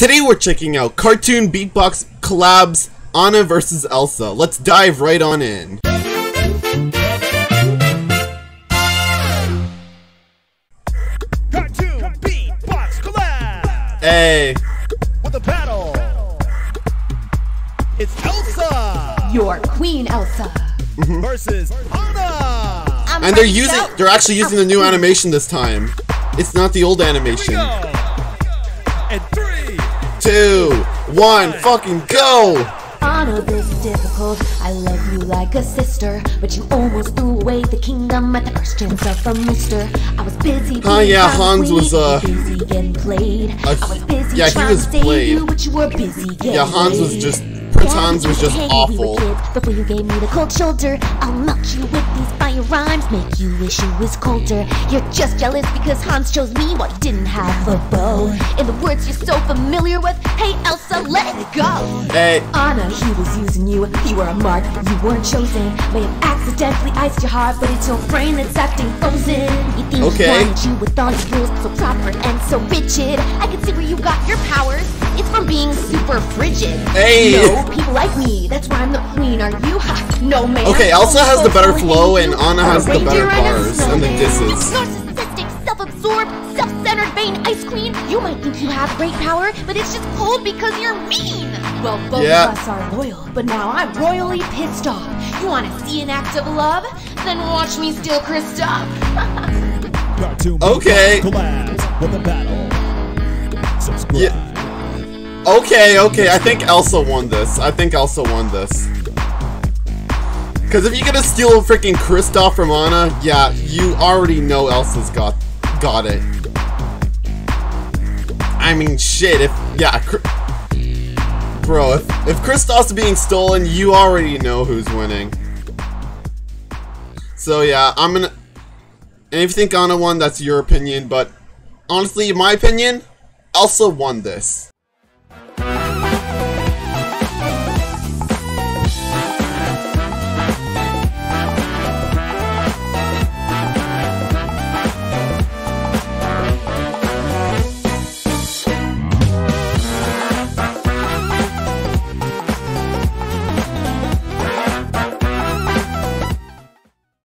Today we're checking out Cartoon Beatbox Collabs, Anna vs. Elsa. Let's dive right on in. Cartoon Beatbox Collabs! Hey! With a battle! It's Elsa! Your Queen Elsa! Versus Anna! And they're actually using the new animation this time. It's not the old animation. And 3, 2, 1, fucking go! Anna, this is difficult. I love you like a sister, but you almost threw away the kingdom at the first chance of a mister. I was busy being Hans was busy getting played. I was busy trying to save you, but you were busy getting Hans was just Hans was just awful. Before you gave me the cold shoulder, I'll melt you with these fire rhymes, make you wish you was colder. You're just jealous because Hans chose me while you didn't have a bow. In the words you're so familiar with, hey Elsa, let it go. Hey Anna, he was using you. You were a mark, you weren't chosen. May have accidentally iced your heart, but it's your brain that's acting frozen. You think he wanted you with all his rules, so proper and so rigid. I can see where you got your powers. It's from being super frigid. Hey. No, people like me. That's why I'm the queen. Are you? No, man. Okay, Elsa has the better flow and Anna has the better bars and the disses. It's narcissistic, self-absorbed, self-centered, vain ice queen. You might think you have great power, but it's just cold because you're mean. Well, both of us are loyal, but now I'm royally pissed off. You want to see an act of love? Then watch me steal Kristoff. Okay. Yeah. Okay, I think Elsa won this. Because if you're gonna steal freaking Kristoff from Anna, yeah, you already know Elsa's got it. I mean, shit, if Kristoff's being stolen, you already know who's winning. So yeah, and if you think Anna won, that's your opinion, but honestly, in my opinion, Elsa won this.